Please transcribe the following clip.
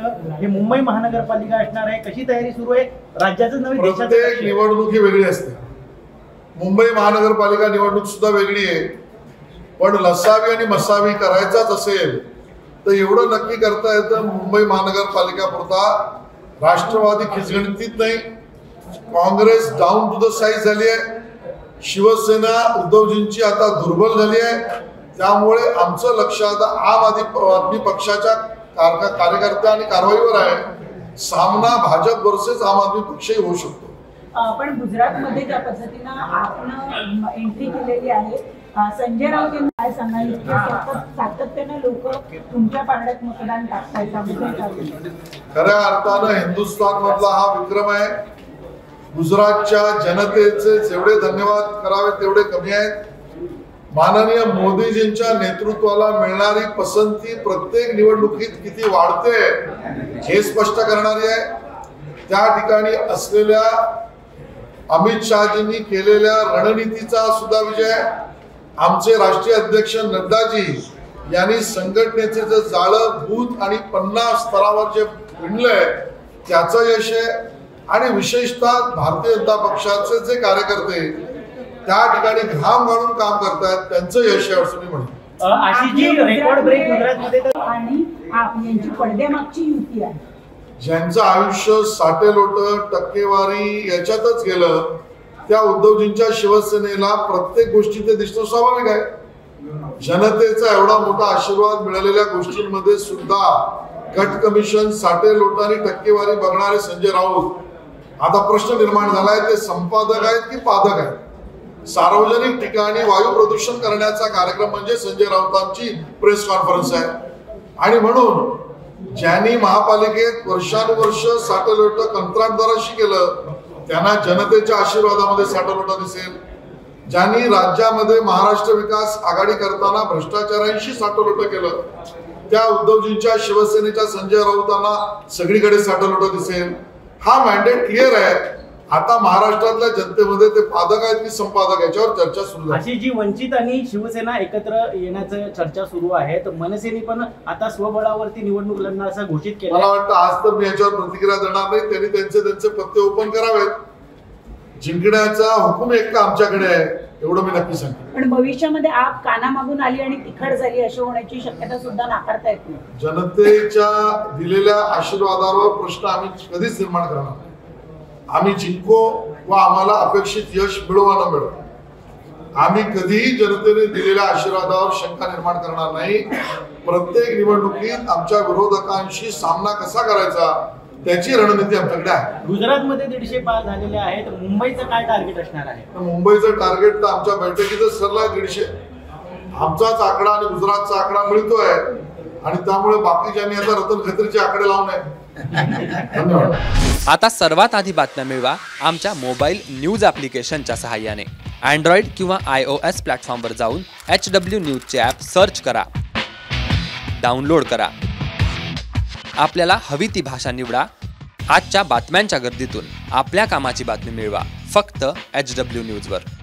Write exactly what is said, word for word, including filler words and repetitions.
मुंबई महानगरपालिका असणार आहे, कशी तयारी सुरू आहे? राज्याचं नवीन प्रत्येक निवडणूक ही वेगळी असते, मुंबई महानगरपालिका निवडणूक सुद्धा वेगळी आहे, पण लसावी आणि मसावी करायचाच असेल तर एवढं नक्की करता येतं मुंबई महानगरपालिका पुरता राष्ट्रवादी खिचगणित नाही, Congress down to the size झाली आहे, शिवसेना उद्धवजींची आता दुर्बल झाली आहे, त्यामुळे आमचं लक्ष आता आम आदमी पक्षाच्या कार्यकर्ता आणि कारवाईवर आहे। सामना भाजप वर्सेस आम आदमी पक्षही होऊ शकतो, पण गुजरात मध्ये ज्या पद्धतीने आपण एंट्री केलेली आहे संजय राऊत यांनी काय सांगितलं की सातत्याने लोक तुमच्या पारड्यात मतदान टाकतायचा मुद्दा खऱ्या अर्थाने हिंदुस्थान मधला हा विक्रम आहे। गुजरातच्या जनतेचे जेवढे धन्यवाद करावे तेवढे कमी आहेत। माननीय मोदीजींच्या नेतृत्वाला मिळणारी पसंती प्रत्येक निवडणुकीत किती वाढते हे स्पष्ट करणारी आहे। त्या ठिकाणी असलेल्या अमित शहाजींनी केलेल्या रणनीतीचा सुद्धा विजय आमचे राष्ट्रीय अध्यक्ष नड्डाजी यांनी संघटनेचे जे जाळं भूत आणि पन्नास स्तरावर जे भिडलंय त्याचं यश आहे। आणि विशेषतः भारतीय जनता पक्षाचे जे कार्यकर्ते त्या ठिकाणी घाम घालून काम करतात त्यांचं यश आहे असं मी म्हणतो। अशी जी रेकॉर्ड ब्रेक गुजरातमध्ये आणि यांची पडद्यामागची युती आहे, ज्यांचं आयुष्य साटेलोट टक्केवारी याच्यातच गेलं त्या उद्धवजींच्या शिवसेनेला प्रत्येक गोष्टी ते दिसणं स्वाभाविक आहे। जनतेचा एवढा मोठा आशीर्वाद मिळालेल्या गोष्टींमध्ये सुद्धा कट कमिशन साटेलोट आणि टक्केवारी बघणारे संजय राऊत आता प्रश्न निर्माण झालाय ते संपादक आहेत की पादक आहेत। सार्वजनिक ठिकाणी वायू प्रदूषण करण्याचा कार्यक्रम म्हणजे संजय राऊतांची प्रेस कॉन्फरन्स आहे। आणि म्हणून ज्यांनी महापालिकेत वर्षानुवर्ष साठलोट कंत्राटदाराशी केलं त्यांना जनतेच्या आशीर्वादामध्ये साठलोट दिसेल। ज्यांनी राज्यामध्ये महाराष्ट्र विकास आघाडी करताना भ्रष्टाचारांशी साठलोट केलं त्या उद्धवजींच्या शिवसेनेच्या संजय राऊतांना सगळीकडे साठलोट दिसेल। हा मॅन्डेट क्लिअर आहे। आता महाराष्ट्रातल्या जनतेमध्ये ते पादक आहेत की संपादक याच्यावर चर्चा सुरू आहे। अशी जी वंचित आणि शिवसेना एकत्र येण्याचं चर्चा सुरू आहे, तर मनसेने पण आता स्वबळावरती निवडणूक लढणार असं घोषित केलं। मला वाटतं आज तर मी याच्यावर प्रतिक्रिया देणार नाही, त्यांनी त्यांचे त्यांचे पत्ते ओपन करावेत। जिंकण्याचा हुकूम एकटा आमच्याकडे आहे एवढं मी नक्की सांगतो, पण भविष्यामध्ये आप काना मागून आली आणि तिखट झाली अशी होण्याची शक्यता सुद्धा नाकारता येत नाही। जनतेच्या दिलेल्या आशीर्वादावर प्रश्न आम्ही कधीच निर्माण करणार। आम्ही जिंको व आम्हाला अपेक्षित यश मिळवा न मिळो, आम्ही कधीही जनतेने दिलेल्या आशीर्वादावर शंका निर्माण करणार नाही। प्रत्येक निवडणुकीत आमच्या विरोधकांशी सामना कसा करायचा त्याची रणनीती आमच्याकडे आहे। गुजरातमध्ये दीडशे पार झालेले आहेत, मुंबईचं काय टार्गेट असणार आहे? तर मुंबईचं टार्गेट तर आमच्या बैठकीतच सरला दीडशे आमचाच आकडा आणि गुजरातचा आकडा मिळतोय, आणि त्यामुळे बाकीच्यांनी आता रतन खत्रीचे आकडे लावून आहे। आता सर्वात आधी बातम्या मिळवा आमच्या मोबाईल न्यूज ॲप्लिकेशनच्या सहाय्याने। अँड्रॉइड किंवा आय ओ एस प्लॅटफॉर्मवर जाऊन एच डब्ल्यू न्यूजचे ॲप सर्च करा, डाउनलोड करा, आपल्याला हवी ती भाषा निवडा। आजच्या बातम्यांच्या गर्दीतून आपल्या कामाची बातमी मिळवा फक्त एच डब्ल्यू न्यूजवर।